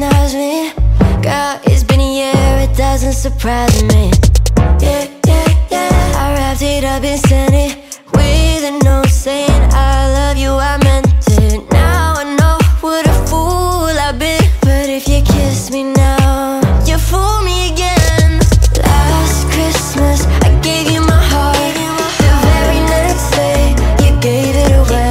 recognize me. Girl, it's been a year, it doesn't surprise me. Yeah, yeah, yeah. I wrapped it up and sent it with a note saying I love you, I meant it. Now I know what a fool I've been, but if you kiss me now, you fool me again. Last Christmas I gave you my heart, the very next day you gave it away.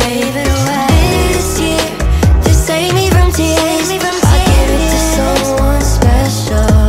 This year, to save me from tears, I gave it to someone special.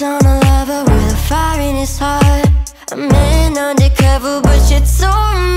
On a lover with a fire in his heart, a man undercover, but you told me